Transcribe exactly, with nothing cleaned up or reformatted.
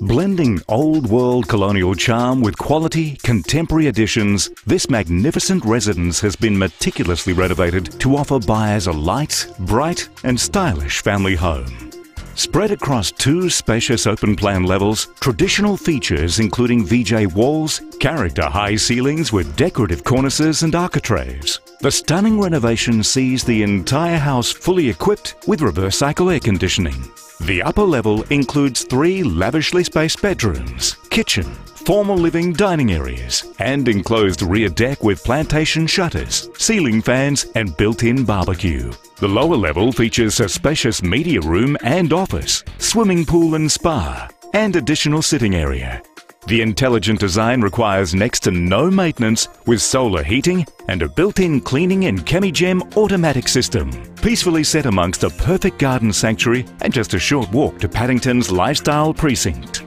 Blending old-world colonial charm with quality, contemporary additions, this magnificent residence has been meticulously renovated to offer buyers a light, bright and stylish family home. Spread across two spacious open-plan levels, traditional features including V J walls, character high ceilings with decorative cornices and architraves. The stunning renovation sees the entire house fully equipped with reverse cycle air conditioning. The upper level includes three lavishly spaced bedrooms, kitchen, formal living dining areas, and enclosed rear deck with plantation shutters, ceiling fans and built-in barbecue. The lower level features a spacious media room and office, swimming pool and spa, and additional sitting area. The intelligent design requires next to no maintenance with solar heating and a built-in cleaning and ChemiGem automatic system. Peacefully set amongst a perfect garden sanctuary and just a short walk to Paddington's lifestyle precinct.